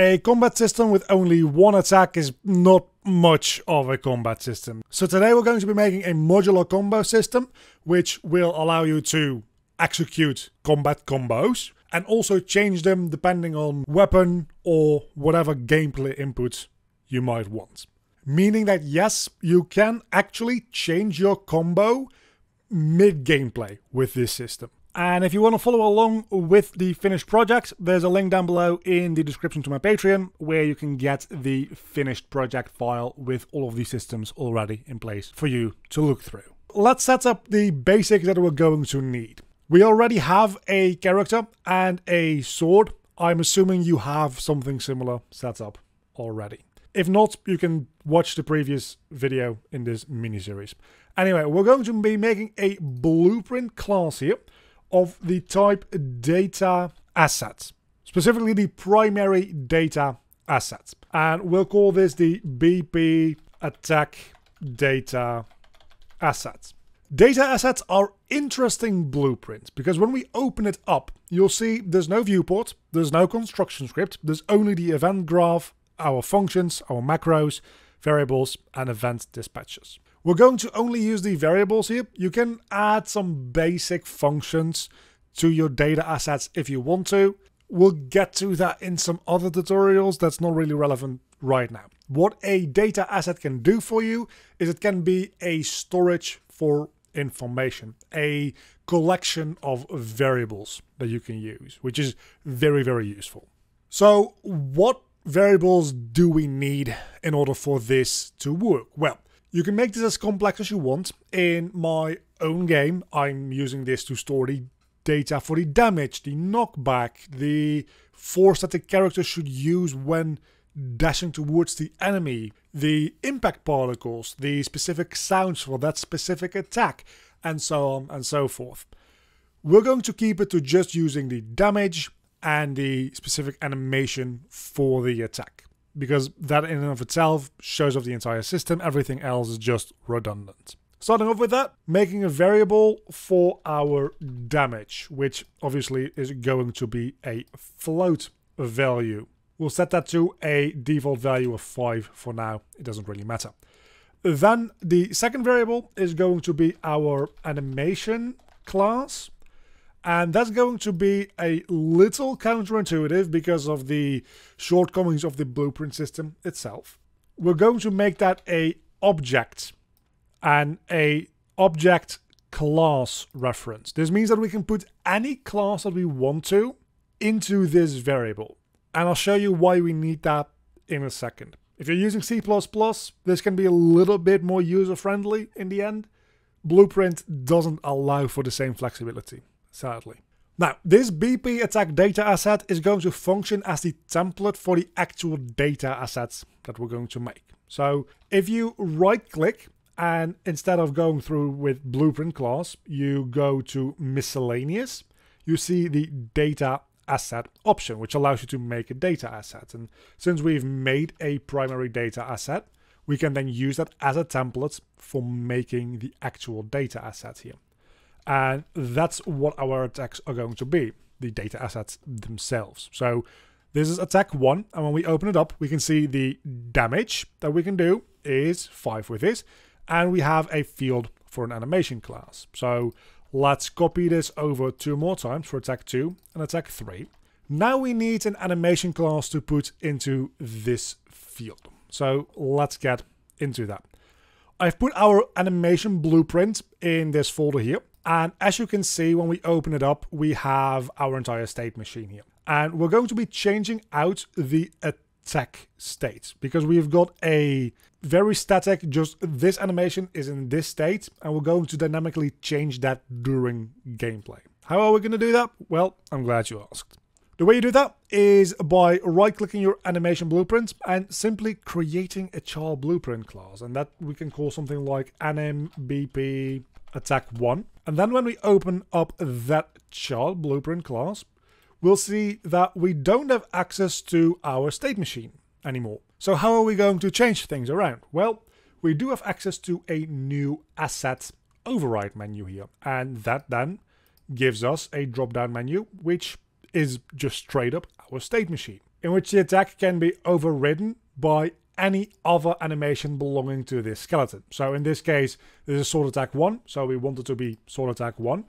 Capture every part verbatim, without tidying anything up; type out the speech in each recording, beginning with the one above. A combat system with only one attack is not much of a combat system. So today we're going to be making a modular combo system, which will allow you to execute combat combos and also change them depending on weapon or whatever gameplay input you might want. Meaning that yes, you can actually change your combo mid-gameplay with this system. And if you want to follow along with the finished project, there's a link down below in the description to my Patreon where you can get the finished project file with all of these systems already in place for you to look through. Let's set up the basics that we're going to need. We already have a character and a sword. I'm assuming you have something similar set up already. If not, you can watch the previous video in this mini-series. Anyway, we're going to be making a blueprint class here of the type data asset, specifically the primary data asset. And we'll call this the B P attack data asset. Data assets are interesting blueprints because when we open it up, you'll see there's no viewport, there's no construction script, there's only the event graph, our functions, our macros, variables, and event dispatches. We're going to only use the variables here. You can add some basic functions to your data assets if you want to. We'll get to that in some other tutorials. That's not really relevant right now. What a data asset can do for you is it can be a storage for information, a collection of variables that you can use, which is very, very useful. So what variables do we need in order for this to work? Well, you can make this as complex as you want. In my own game, I'm using this to store the data for the damage, the knockback, the force that the character should use when dashing towards the enemy, the impact particles, the specific sounds for that specific attack, and so on and so forth. We're going to keep it to just using the damage and the specific animation for the attack, because that in and of itself shows off the entire system. Everything else is just redundant. Starting off with that, making a variable for our damage, which obviously is going to be a float value. We'll set that to a default value of five for now. It doesn't really matter. Then the second variable is going to be our animation class. And that's going to be a little counterintuitive because of the shortcomings of the blueprint system itself. We're going to make that a object and a object class reference. This means that we can put any class that we want to into this variable. And I'll show you why we need that in a second. If you're using C plus plus, this can be a little bit more user-friendly in the end. Blueprint doesn't allow for the same flexibility, sadly. Now, this B P attack data asset is going to function as the template for the actual data assets that we're going to make. So if you right-click and instead of going through with blueprint class, you go to miscellaneous, you see the data asset option, which allows you to make a data asset. And since we've made a primary data asset, we can then use that as a template for making the actual data asset here. And that's what our attacks are going to be, the data assets themselves. So this is attack one, and when we open it up, we can see the damage that we can do is five with this, and we have a field for an animation class. So let's copy this over two more times for attack two and attack three. Now we need an animation class to put into this field. So let's get into that. I've put our animation blueprint in this folder here. And as you can see, when we open it up, we have our entire state machine here. And we're going to be changing out the attack state because we've got a very static, just this animation is in this state, and we're going to dynamically change that during gameplay. How are we going to do that? Well, I'm glad you asked. The way you do that is by right-clicking your animation blueprint and simply creating a child blueprint class. And that we can call something like anim B P attack one. And then when we open up that child blueprint class, we'll see that we don't have access to our state machine anymore. So how are we going to change things around? Well, we do have access to a new asset override menu here. And that then gives us a drop-down menu, which is just straight up our state machine. in which the attack can be overridden by any other animation belonging to this skeleton. So in this case, this is sword attack one, so we want it to be sword attack one.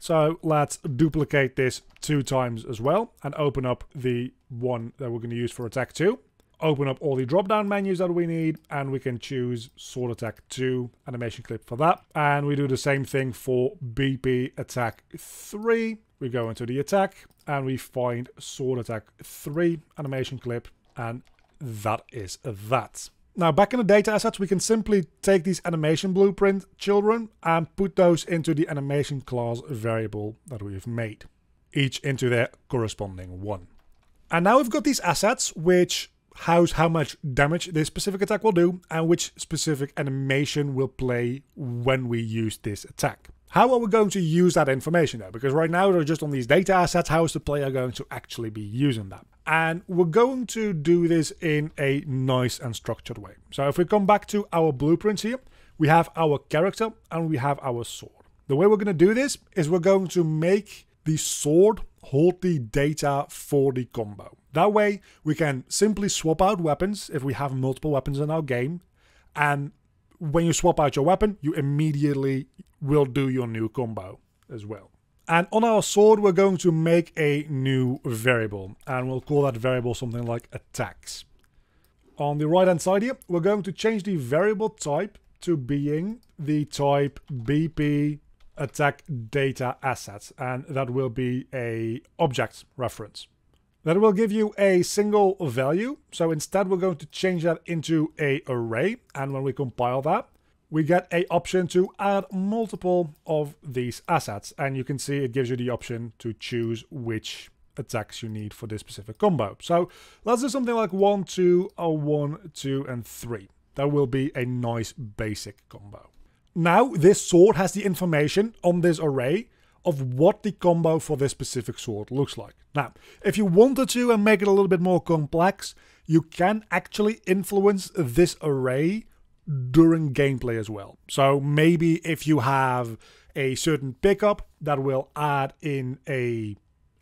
So let's duplicate this two times as well and open up the one that we're going to use for attack two. Open up all the drop-down menus that we need, and we can choose sword attack two animation clip for that. And we do the same thing for B P attack three. We go into the attack and we find sword attack three animation clip, and that is that. Now, back in the data assets, we can simply take these animation blueprint children and put those into the animation class variable that we've made, each into their corresponding one. And now we've got these assets which house how much damage this specific attack will do and which specific animation will play when we use this attack. How are we going to use that information though? Because right now they're just on these data assets. How is the player going to actually be using that? And we're going to do this in a nice and structured way. So if we come back to our blueprints here, we have our character and we have our sword. The way we're going to do this is we're going to make the sword hold the data for the combo. That way we can simply swap out weapons if we have multiple weapons in our game, and when you swap out your weapon, you immediately will do your new combo as well. And on our sword, we're going to make a new variable, and we'll call that variable something like attacks. On the right hand side here, we're going to change the variable type to being the type B P attack data assets, and that will be a object reference. That will give you a single value. So instead we're going to change that into an array. And when we compile that, we get a option to add multiple of these assets. And you can see it gives you the option to choose which attacks you need for this specific combo. So let's do something like one, two, or one, two, and three. That will be a nice basic combo. Now this sword has the information on this array of what the combo for this specific sword looks like. Now, if you wanted to and make it a little bit more complex, you can actually influence this array during gameplay as well. So maybe if you have a certain pickup that will add in a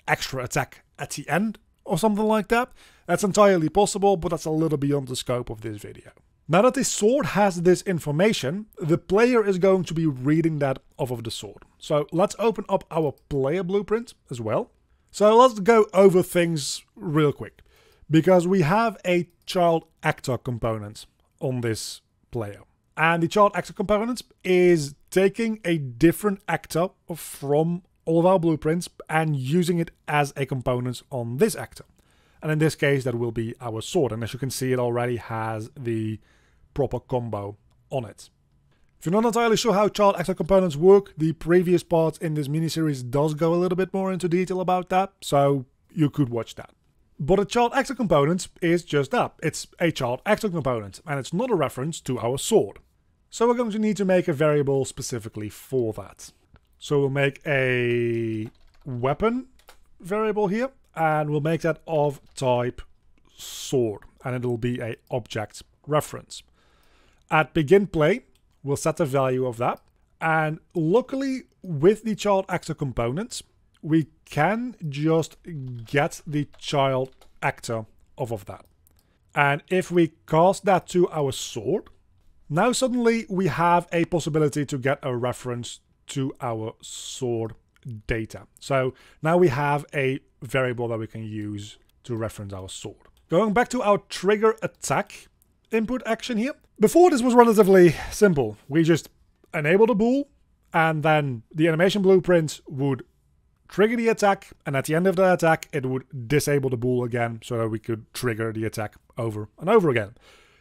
extra attack at the end or something like that, that's entirely possible, but that's a little beyond the scope of this video. Now that the sword has this information, the player is going to be reading that off of the sword. So let's open up our player blueprint as well. So let's go over things real quick, because we have a child actor component on this player. And the child actor component is taking a different actor from all of our blueprints and using it as a component on this actor. And in this case, that will be our sword. And as you can see, it already has the proper combo on it. If you're not entirely sure how child actor components work, the previous part in this miniseries does go a little bit more into detail about that, so you could watch that. But a child actor component is just that. It's a child actor component, and it's not a reference to our sword. So we're going to need to make a variable specifically for that. So we'll make a weapon variable here, and we'll make that of type sword, and it'll be a object reference. At begin play, we'll set the value of that. And luckily, with the child actor components, we can just get the child actor off of that. And if we cast that to our sword, now suddenly we have a possibility to get a reference to our sword data. So now we have a variable that we can use to reference our sword. Going back to our trigger attack input action here. Before, this was relatively simple. We just enabled a bool, and then the animation blueprint would trigger the attack, and at the end of the attack it would disable the bool again so that we could trigger the attack over and over again.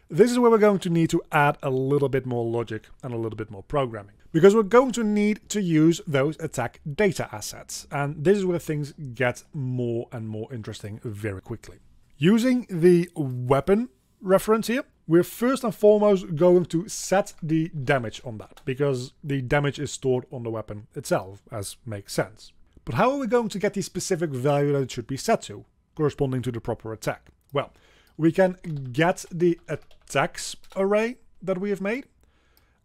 This is where we're going to need to add a little bit more logic and a little bit more programming, because we're going to need to use those attack data assets. And this is where things get more and more interesting very quickly. Using the weapon reference here, we're first and foremost going to set the damage on that, because the damage is stored on the weapon itself, as makes sense. But how are we going to get the specific value that it should be set to, corresponding to the proper attack? Well, we can get the attacks array that we have made,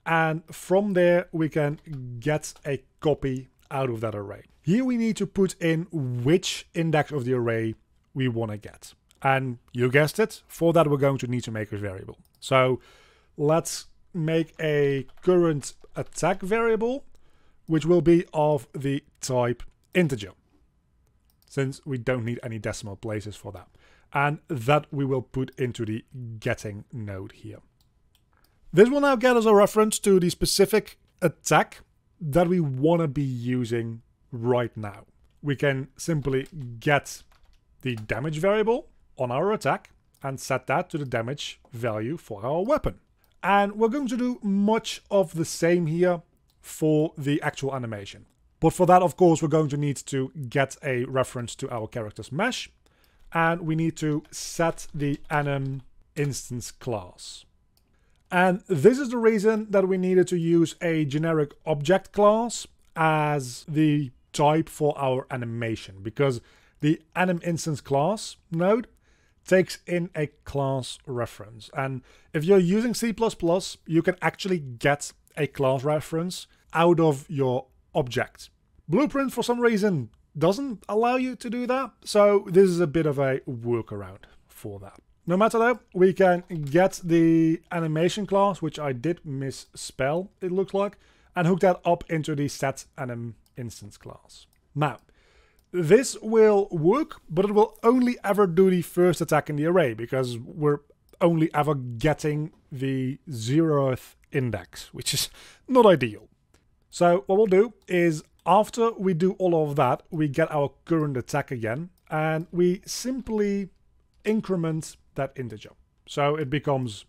and from there we can get a copy out of that array. Here we need to put in which index of the array we want to get. And you guessed it, for that we're going to need to make a variable. So let's make a current attack variable, which will be of the type integer, since we don't need any decimal places for that. And that we will put into the getting node here. This will now get us a reference to the specific attack that we want to be using right now. We can simply get the damage variable on our attack and set that to the damage value for our weapon. And we're going to do much of the same here for the actual animation. But for that, of course, we're going to need to get a reference to our character's mesh. And we need to set the anim instance class. And this is the reason that we needed to use a generic object class as the type for our animation, because the anim instance class node takes in a class reference. And if you're using C plus plus, you can actually get a class reference out of your object. Blueprint, for some reason, doesn't allow you to do that, so this is a bit of a workaround for that. No matter though, we can get the animation class, which I did misspell, it looks like, and hook that up into the set anim instance class. Now, this will work, but it will only ever do the first attack in the array, because we're only ever getting the zeroth index, which is not ideal. So what we'll do is, after we do all of that, we get our current attack again, and we simply increment that integer. So it becomes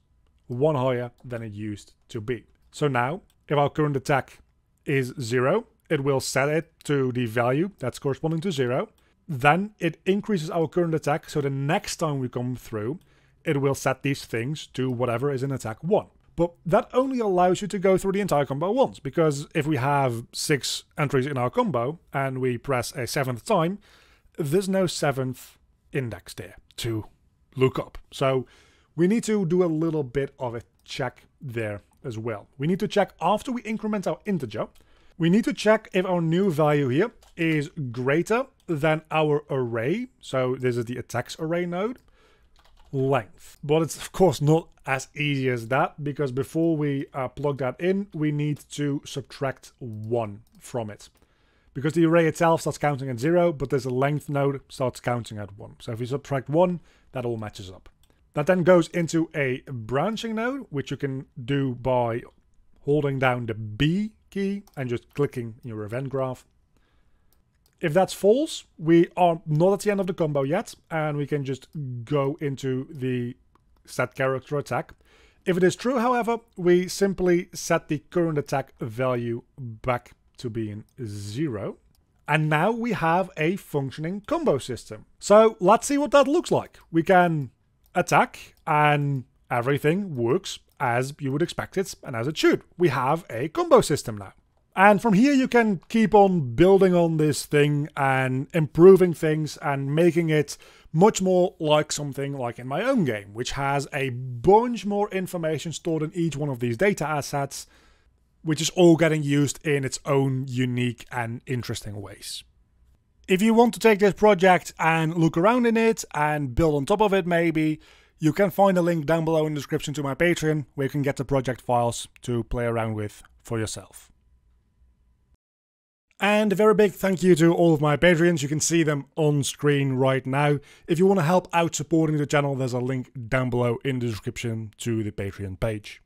one higher than it used to be. So now, if our current attack is zero, it will set it to the value that's corresponding to zero. Then it increases our current attack, so the next time we come through, it will set these things to whatever is in attack one. But that only allows you to go through the entire combo once, because if we have six entries in our combo and we press a seventh time, there's no seventh index there to look up. So we need to do a little bit of a check there as well. We need to check after we increment our integer, we need to check if our new value here is greater than our array. So this is the attacks array node. Length, but it's of course not as easy as that, because before we uh, plug that in, we need to subtract one from it, because the array itself starts counting at zero, but there's a length node starts counting at one. So if we subtract one, that all matches up. That then goes into a branching node, which you can do by holding down the B key and just clicking in your event graph. If that's false, we are not at the end of the combo yet, and we can just go into the set character attack. If it is true, however, we simply set the current attack value back to being zero. And now we have a functioning combo system. So let's see what that looks like. We can attack, and everything works as you would expect it and as it should. We have a combo system now. And from here you can keep on building on this thing and improving things and making it much more like something like in my own game, which has a bunch more information stored in each one of these data assets, which is all getting used in its own unique and interesting ways. If you want to take this project and look around in it and build on top of it maybe, you can find a link down below in the description to my Patreon, where you can get the project files to play around with for yourself. And a very big thank you to all of my Patreons. You can see them on screen right now. If you want to help out supporting the channel, there's a link down below in the description to the Patreon page.